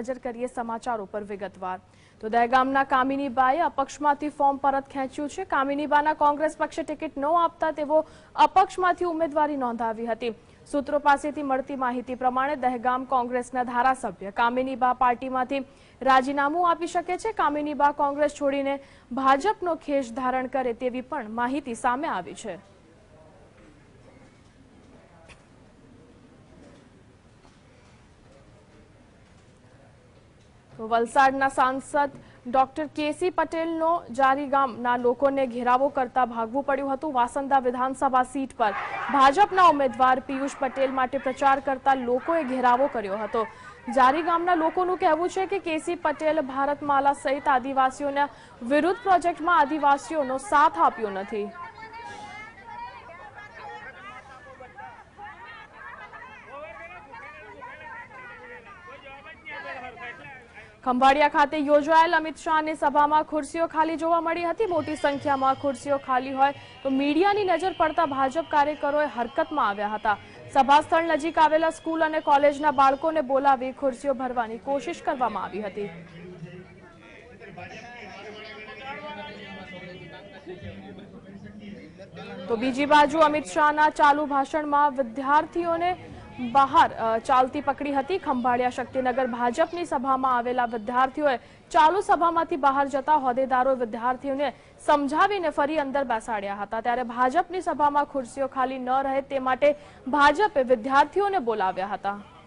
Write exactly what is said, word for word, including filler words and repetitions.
नजर करिए समाचारों पर विगतवार। तो दहेगामना कामिनीबाए अपक्षमांथी फॉर्म परत खेंच्युं छे। कामिनीबाना कोंग्रेस पक्षे टिकिट न आपता तेवो अपक्षमांथी उमेदवारी नोंधावी हती। सूत्रों पासेथी मळती माहिती प्रमाणे दहेगाम कोंग्रेसना धारासभ्य कामिनीबा पार्टीमांथी राजीनामु आपी शके छे। कामिनीबा कोंग्रेस छोडीने भाजपनो खेस धारण करे तेवी पण माहिती सामे आवी छे। वलसाड़ना सांसद डॉक्टर केसी पटेल जारीगामना लोकोने घेरावो करता भागवू पड्युं हतुं। वासंदा विधानसभा सीट पर भाजपना उम्मीदवार पीयूष पटेल माटे प्रचार करता लोकोए घेरावो कर्यो हतो। जारीगामना लोकोनुं कहेवुं छे के केसी पटेल भारतमाला सहित आदिवासीओना विरुद्ध प्रोजेक्टमां आदिवासीओनो साथ आप्यो नथी। खंबाळिया खाते योजायेल अमित शाहनी सभामां खुर्सीओ खाली जोवा मळी हती। मोटी संख्यामां खुर्सीओ खाली होय तो मीडियानी नजर पड़ता भाजप कार्यकरोए हरकतमां आव्या हता। सभास्थळ नजीक आवेला स्कूल अने कॉलेजना बाळकोने बोलावी खुर्सीओ भरवानी कोशिश करवामां आवी हती। तो बीजी बाजु अमित शाहना चालू भाषणमां विद्यार्थीओने बहार चालती पकड़ी हती। खंभाळिया शक्तिनगर भाजपनी सभामां आवेला विद्यार्थीओए चालू सभामांथी बहार जता होदेदारोए विद्यार्थीओने समजावीने फरी अंदर बेसाड्या हता। त्यारे भाजपनी सभामां खुर्सीओ खाली न रहे ते माटे भाजपे विद्यार्थीओने बोलाव्या हता।